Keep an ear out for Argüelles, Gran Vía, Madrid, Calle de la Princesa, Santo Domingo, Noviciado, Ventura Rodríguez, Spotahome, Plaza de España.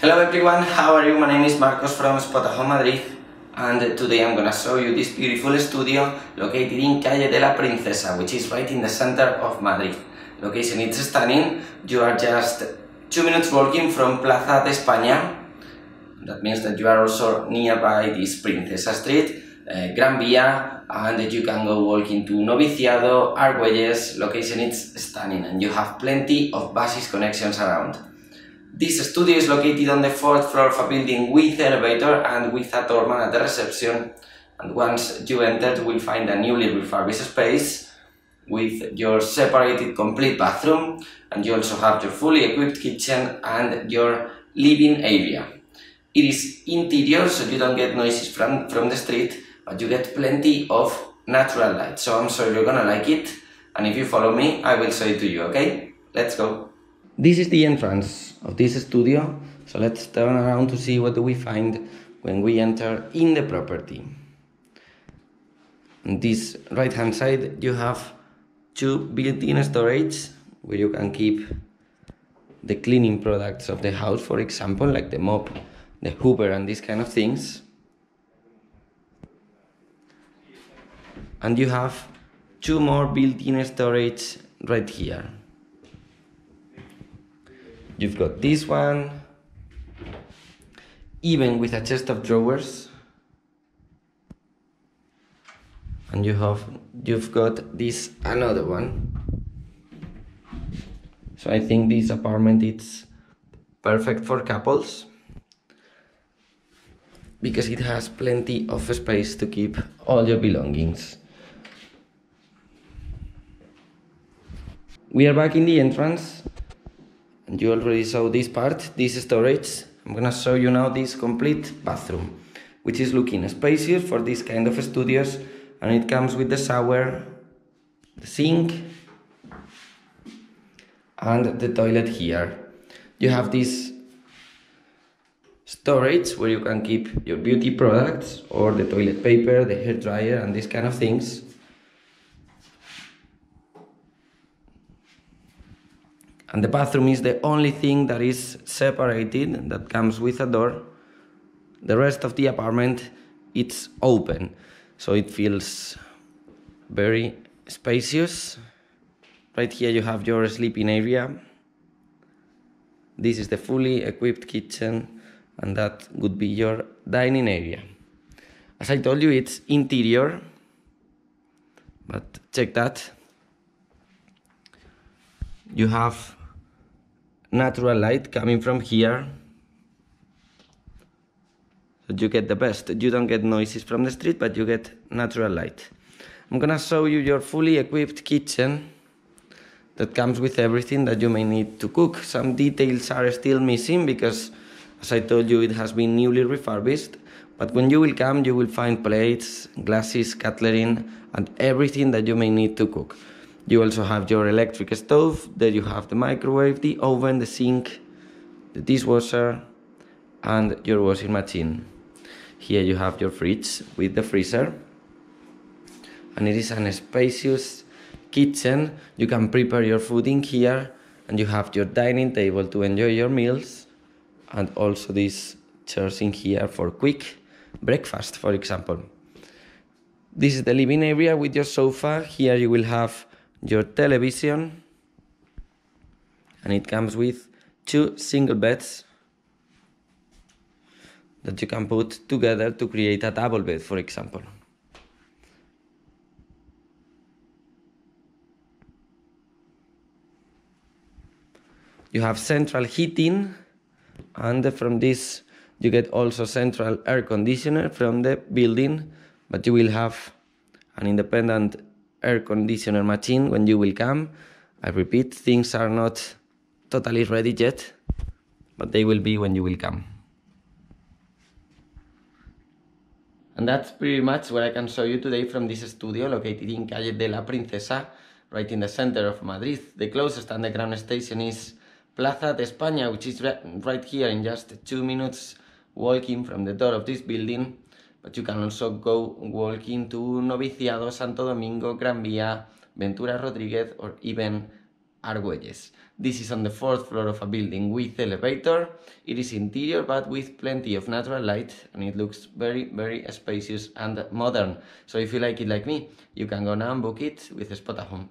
Hello everyone, how are you? My name is Marcos from Spotahome Madrid, and today I'm gonna show you this beautiful studio located in Calle de la Princesa, which is right in the center of Madrid. Location is stunning. You are just 2 minutes walking from Plaza de España. That means that you are also nearby this Princesa Street, Gran Vía, and you can go walking to Noviciado, Argüelles. Location is stunning and you have plenty of buses connections around. This studio is located on the 4th floor of a building with elevator and with a doorman at the reception, and once you enter you will find a newly refurbished space with your separated complete bathroom, and you also have your fully equipped kitchen and your living area. It is interior, so you don't get noises from the street, but you get plenty of natural light, so I'm sure you're gonna like it, and if you follow me I will show it to you, okay? Let's go! This is the entrance of this studio, so let's turn around to see what do we find when we enter in the property. On this right hand side you have two built-in storage where you can keep the cleaning products of the house, for example, like the mop, the hoover and these kind of things. And you have two more built-in storage right here. You've got this one, even with a chest of drawers, and you've got this another one. So I think this apartment is perfect for couples because it has plenty of space to keep all your belongings. We are back in the entrance. You already saw this part, this storage. I'm gonna show you now this complete bathroom, which is looking spacious for this kind of studios, and it comes with the shower, the sink, and the toilet here. You have this storage where you can keep your beauty products or the toilet paper, the hair dryer, and these kind of things. And the bathroom is the only thing that is separated, that comes with a door. The rest of the apartment, it's open, so it feels very spacious. Right here you have your sleeping area. This is the fully equipped kitchen, and that would be your dining area. As I told you, it's interior, but check that. You have natural light coming from here, so you get the best. You don't get noises from the street, but you get natural light. I'm gonna show you your fully equipped kitchen that comes with everything that you may need to cook. Some details are still missing because, as I told you, it has been newly refurbished, but when you will come you will find plates, glasses, cutlery, and everything that you may need to cook. You also have your electric stove, there you have the microwave, the oven, the sink, the dishwasher, and your washing machine. Here you have your fridge with the freezer. And it is an spacious kitchen. You can prepare your food in here, and you have your dining table to enjoy your meals, and also these chairs in here for quick breakfast, for example. This is the living area with your sofa. Here you will have your television, and it comes with two single beds that you can put together to create a double bed, for example. You have central heating, and from this you get also central air conditioner from the building, but you will have an independent air conditioner machine when you will come. I repeat, things are not totally ready yet, but they will be when you will come. And that's pretty much what I can show you today from this studio located in Calle de la Princesa, right in the center of Madrid. The closest underground station is Plaza de España, which is right here in just 2 minutes walking from the door of this building. But you can also go walking to Noviciado, Santo Domingo, Gran Vía, Ventura Rodríguez, or even Argüelles. This is on the fourth floor of a building with elevator. It is interior but with plenty of natural light, and it looks very spacious and modern. So if you like it like me, you can go now and book it with Spotahome.